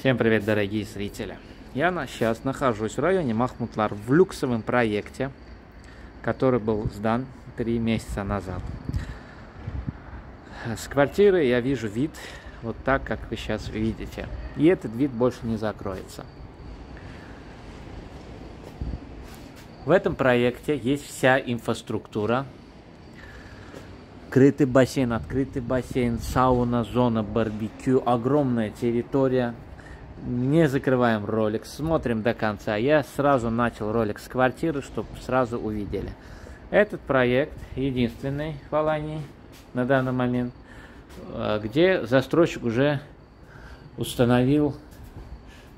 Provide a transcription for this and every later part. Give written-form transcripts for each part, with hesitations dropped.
Всем привет, дорогие зрители! Я сейчас нахожусь в районе Махмутлар в люксовом проекте, который был сдан 3 месяца назад. С квартиры я вижу вид вот так, как вы сейчас видите. И этот вид больше не закроется. В этом проекте есть вся инфраструктура. Открытый бассейн, сауна, зона барбекю, огромная территория. Не закрываем ролик, смотрим до конца. Я сразу начал ролик с квартиры, чтобы сразу увидели. Этот проект единственный в Алании на данный момент, где застройщик уже установил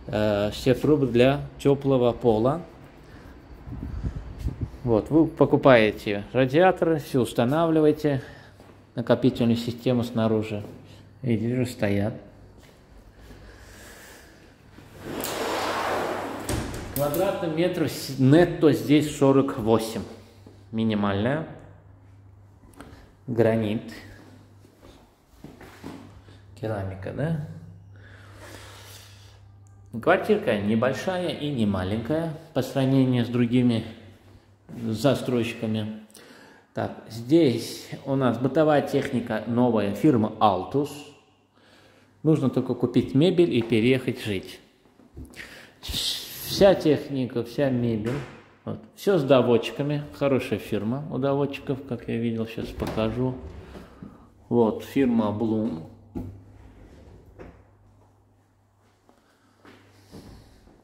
все трубы для теплого пола. Вот, вы покупаете радиаторы, все устанавливаете, накопительную систему снаружи. И вижу, стоят. Квадратных метров нетто здесь 48. Минимальная. Гранит. Керамика, да? Квартирка небольшая и не маленькая по сравнению с другими застройщиками. Так, здесь у нас бытовая техника новая, фирма Altus. Нужно только купить мебель и переехать жить. Вся техника, вся мебель. Вот. Все с доводчиками. Хорошая фирма у доводчиков, как я видел, сейчас покажу. Вот, фирма Bloom.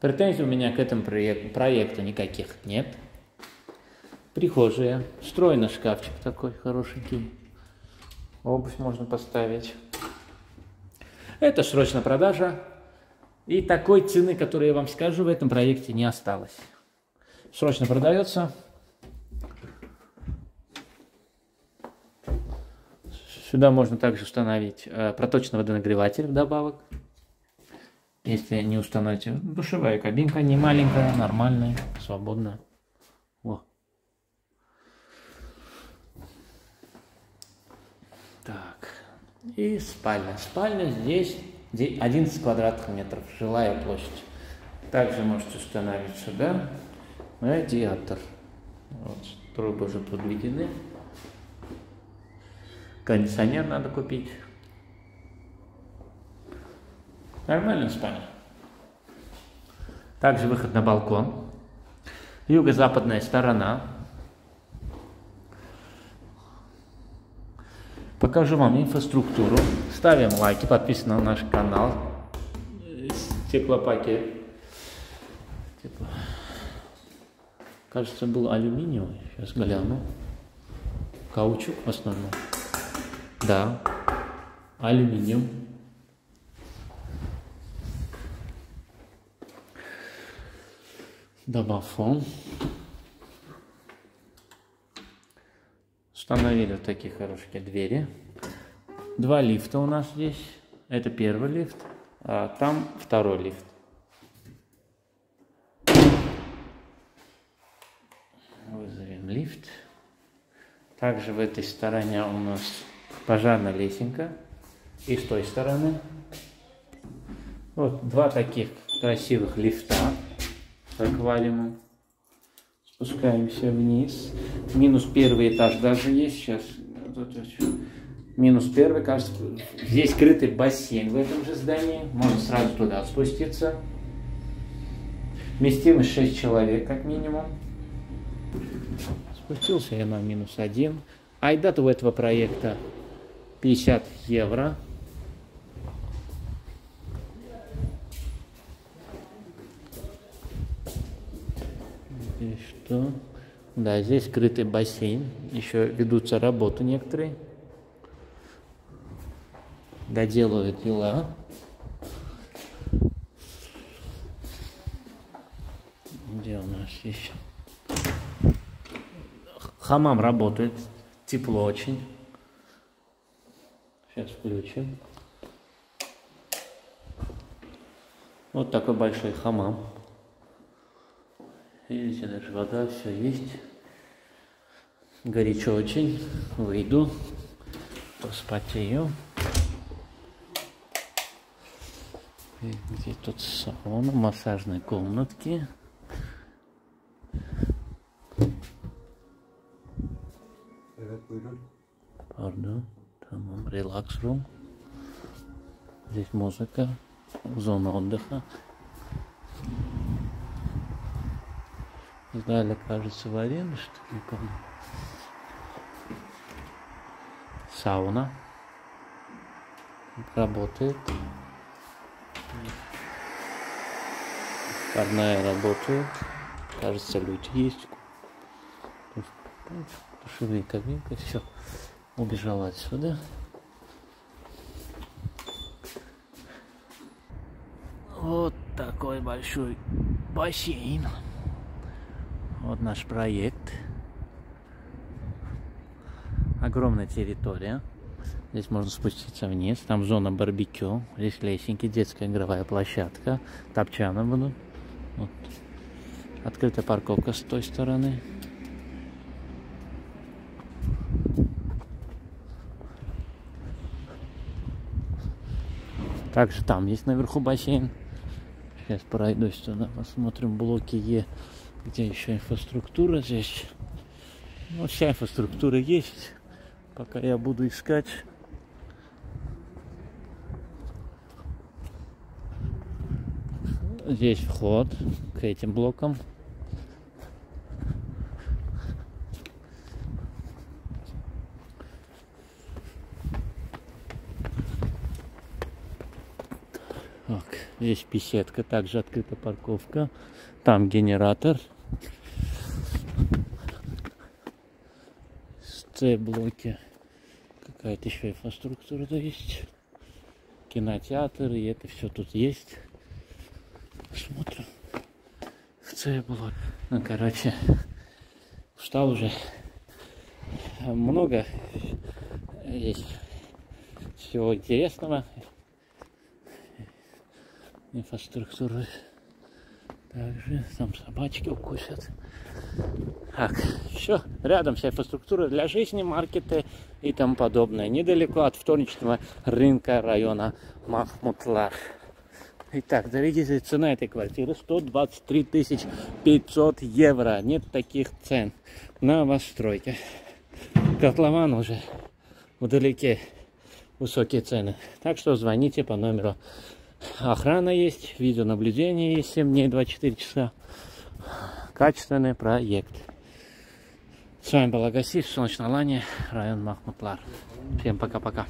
Претензий у меня к этому проекту никаких нет. Прихожая. Встроенный шкафчик такой хорошенький. Обувь можно поставить. Это срочная продажа. И такой цены, которую я вам скажу, в этом проекте не осталось. Срочно продается. Сюда можно также установить проточный водонагреватель вдобавок. Если не установите. Душевая кабинка не маленькая, нормальная, свободная. О. Так. И спальня. Спальня здесь 11 квадратных метров, жилая площадь. Также можете установить сюда радиатор. Вот, трубы уже подведены. Кондиционер надо купить. Нормально спальня. Также выход на балкон. Юго-западная сторона. Покажу вам инфраструктуру. Ставим лайки, подписываемся на наш канал. Стеклопакет. Кажется, был алюминиевый. Сейчас гляну. Каучук в основном. Да. Алюминиум. Домофон. Установили вот такие хорошие двери. 2 лифта у нас здесь. Это первый лифт, а там второй лифт. Вызовем лифт. Также в этой стороне у нас пожарная лесенка. И с той стороны. Вот два таких красивых лифта с аквариумом. Спускаемся вниз. Минус первый этаж даже есть сейчас. Минус первый, кажется. Здесь скрытый бассейн в этом же здании. Можно сразу туда спуститься. Вместимость 6 человек как минимум. Спустился я на -1. Айдат у этого проекта 50 евро. Что? Да, здесь скрытый бассейн. Еще ведутся работы некоторые. Доделывают дела. Где у нас еще? Хамам работает. Тепло очень. Сейчас включим. Вот такой большой хамам. Видите, даже вода, все есть. Горячо очень. Выйду. Поспотею. Здесь тут салон, массажные комнатки. Pardon. Tamam. Relax room. Здесь музыка, зона отдыха. Далее, кажется, в аренду, что ли, там. Сауна. Работает. Парная работает. Кажется, люди есть. Душевые кабинки. Все. Убежала отсюда. Вот такой большой бассейн. Вот наш проект. Огромная территория. Здесь можно спуститься вниз. Там зона барбекю. Здесь лесенки, детская игровая площадка. Топчаны будут. Вот. Открытая парковка с той стороны. Также там есть наверху бассейн. Сейчас пройдусь туда, посмотрим блоки Е. Где еще инфраструктура здесь? Ну, вся инфраструктура есть. Пока я буду искать. Здесь вход к этим блокам. Так, здесь беседка, также открыта парковка. Там генератор. С-блоки. Какая-то еще инфраструктура есть. Кинотеатр, и это все тут есть. Смотрим. В С-блоке. Ну, короче, устал уже. Много здесь всего интересного. Инфраструктуры также, там собачки укусят. Так, все, рядом вся инфраструктура для жизни, маркеты и тому подобное. Недалеко от вторничного рынка района Махмутлар. Итак, дорогие, цена этой квартиры 123 500 евро. Нет таких цен на новостройке. Котлован уже вдалеке, высокие цены. Так что звоните по номеру. Охрана есть, видеонаблюдение есть 7 дней, 24 часа. Качественный проект. С вами был Агаси, солнечная Алания, район Махмутлар. Всем пока-пока.